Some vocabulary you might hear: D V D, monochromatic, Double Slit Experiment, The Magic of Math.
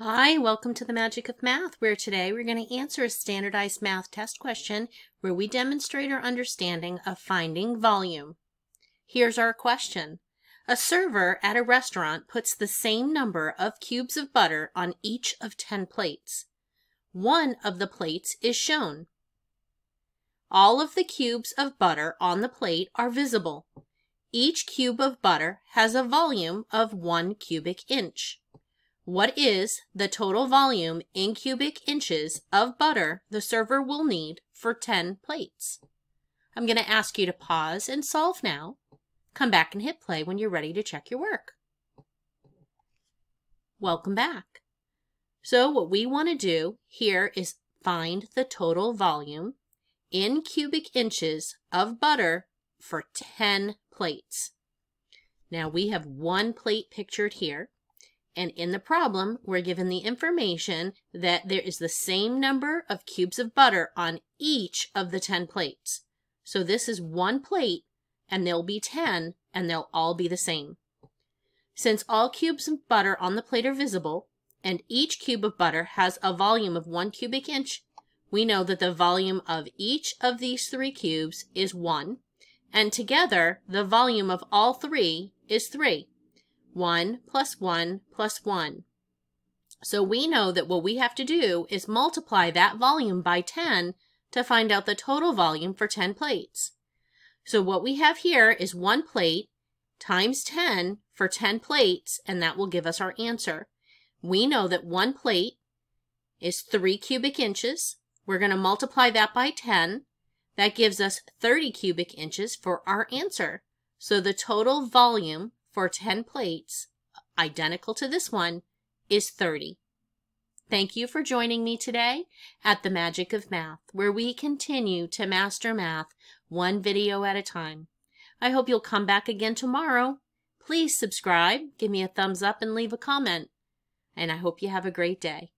Hi, welcome to The Magic of Math, where today we're going to answer a standardized math test question where we demonstrate our understanding of finding volume. Here's our question. A server at a restaurant puts the same number of cubes of butter on each of 10 plates. One of the plates is shown. All of the cubes of butter on the plate are visible. Each cube of butter has a volume of 1 cubic inch. What is the total volume in cubic inches of butter the server will need for 10 plates? I'm going to ask you to pause and solve now. Come back and hit play when you're ready to check your work. Welcome back. So what we want to do here is find the total volume in cubic inches of butter for 10 plates. Now we have one plate pictured here. And in the problem, we're given the information that there is the same number of cubes of butter on each of the 10 plates. So this is one plate, and there'll be 10, and they'll all be the same. Since all cubes of butter on the plate are visible, and each cube of butter has a volume of 1 cubic inch, we know that the volume of each of these 3 cubes is 1, and together, the volume of all 3 is 3. 1 plus 1 plus 1. So we know that what we have to do is multiply that volume by 10 to find out the total volume for 10 plates. So what we have here is 1 plate times 10 for 10 plates, and that will give us our answer. We know that 1 plate is 3 cubic inches. We're going to multiply that by 10. That gives us 30 cubic inches for our answer. So the total volume for 10 plates, identical to this one, is 30. Thank you for joining me today at The Magic of Math, where we continue to master math one video at a time. I hope you'll come back again tomorrow. Please subscribe, give me a thumbs up, and leave a comment. And I hope you have a great day.